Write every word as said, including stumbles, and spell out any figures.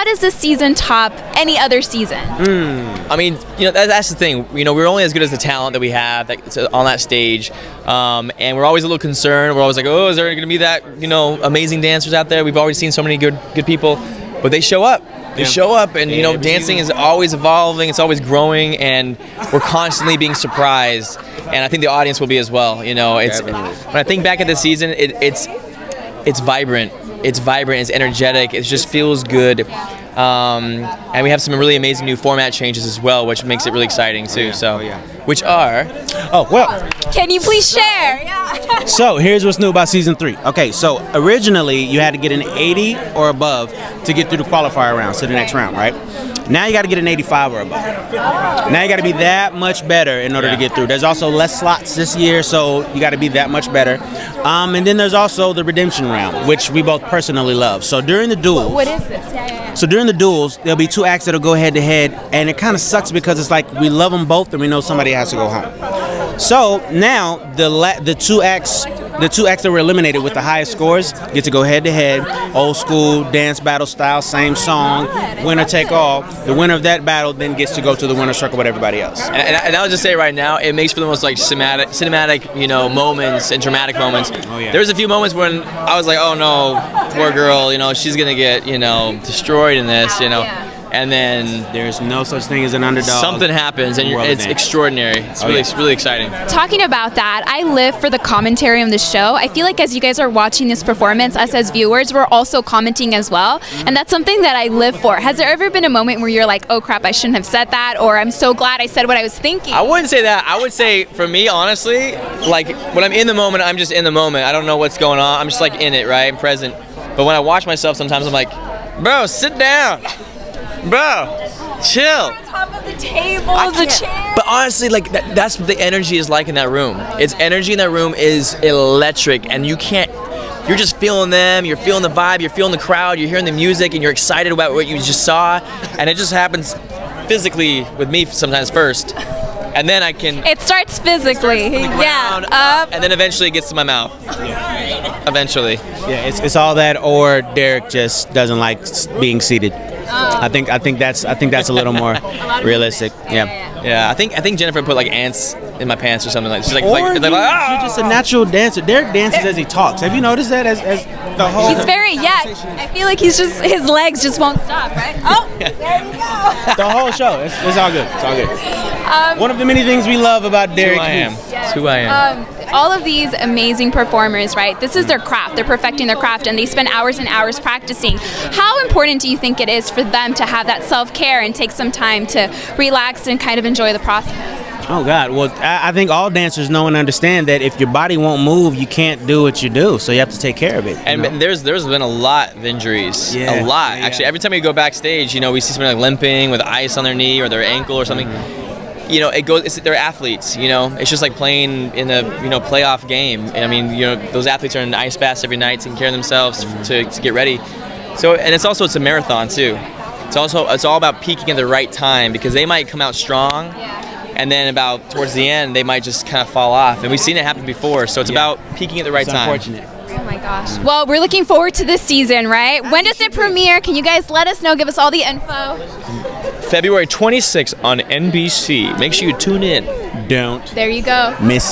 how does this season top any other season? Mm. I mean, you know, that's the thing. You know, we're only as good as the talent that we have that's on that stage, um, and we're always a little concerned. We're always like, oh, is there going to be that, you know, amazing dancers out there? We've already seen so many good good people, but they show up. They show up, and you know, dancing is always evolving. It's always growing, and we're constantly being surprised. And I think the audience will be as well. You know, it's when I think back at this season, it, it's it's vibrant. It's vibrant. It's energetic. It just feels good. Um, and we have some really amazing new format changes as well, which makes it really exciting too. Oh, yeah. So, oh, yeah. Which are? Oh well. Can you please share? Yeah. So here's what's new about season three. Okay, so originally you had to get an eighty or above to get through the qualifier round, so the next round, right? Now you got to get an eighty-five or above. Now you got to be that much better in order yeah. to get through. There's also less slots this year, so you got to be that much better. Um, and then there's also the redemption round, which we both personally love. So during the duels, what is this? Yeah, yeah, yeah. So during the duels, there'll be two acts that'll go head to head, and it kind of sucks because it's like we love them both, and we know somebody has to go home. So now the la the two acts. The two acts that were eliminated with the highest scores get to go head-to-head, old school, dance battle style, same song, winner take all. The winner of that battle then gets to go to the winner's circle with everybody else. And, and, and I'll just say right now, it makes for the most like cinematic, cinematic you know, moments and dramatic moments. Oh, yeah. There was a few moments when I was like, oh no, poor girl, you know, she's gonna get, you know, destroyed in this, you know. And then there's no such thing as an underdog. Something happens, and you're, it's extraordinary. It's, oh, really, yeah. it's really exciting. Talking about that, I live for the commentary on the show. I feel like as you guys are watching this performance, us as viewers, we're also commenting as well. And that's something that I live for. Has there ever been a moment where you're like, oh crap, I shouldn't have said that, or I'm so glad I said what I was thinking? I wouldn't say that. I would say, for me, honestly, like when I'm in the moment, I'm just in the moment. I don't know what's going on. I'm just like in it, right? I'm present. But when I watch myself, sometimes I'm like, bro, sit down. Bro, chill. We're on top of the tables, the chairs. But honestly, like that, that's what the energy is like in that room. It's energy in that room is electric, and you can't. You're just feeling them. You're feeling the vibe. You're feeling the crowd. You're hearing the music, and you're excited about what you just saw. And it just happens physically with me sometimes first, and then I can. It starts physically, it starts ground, yeah. Up, and then eventually it gets to my mouth. Yeah. Eventually. Yeah, it's it's all that, or Derek just doesn't like being seated. I think I think that's I think that's a little more a realistic. Yeah. yeah, yeah. I think I think Jennifer put like ants in my pants or something like. She's like, or like, you, like oh. You're just a natural dancer. Derek dances as he talks. Have you noticed that? As, as the whole. He's very yeah. I feel like he's just his legs just won't stop. Right. Oh, there we go. The whole show. It's, it's all good. It's all good. Um, One of the many things we love about Derek Hough. Yes. Who I am. Um, all of these amazing performers, right? This is their craft. They're perfecting their craft, and they spend hours and hours practicing. How important do you think it is for them to have that self-care and take some time to relax and kind of enjoy the process? Oh God, well, I, I think all dancers know and understand that if your body won't move, you can't do what you do, so you have to take care of it. And know? there's there's been a lot of injuries, yeah, a lot. Yeah, Actually, yeah. every time we go backstage, you know, we see somebody like limping with ice on their knee or their ankle or something. Mm-hmm. You know, it goes. It's, they're athletes. You know, it's just like playing in a you know playoff game. And I mean, you know, those athletes are in ice baths every night, taking care of themselves to, to get ready. So, and it's also it's a marathon too. It's also it's all about peaking at the right time, because they might come out strong, and then about towards the end they might just kind of fall off. And we've seen it happen before. So it's yeah. about peaking at the right it's time. Unfortunate. Oh my gosh. Well, we're looking forward to this season, right? When does it premiere? Can you guys let us know? Give us all the info. February twenty-sixth on N B C. Make sure you tune in. Don't. There you go. Miss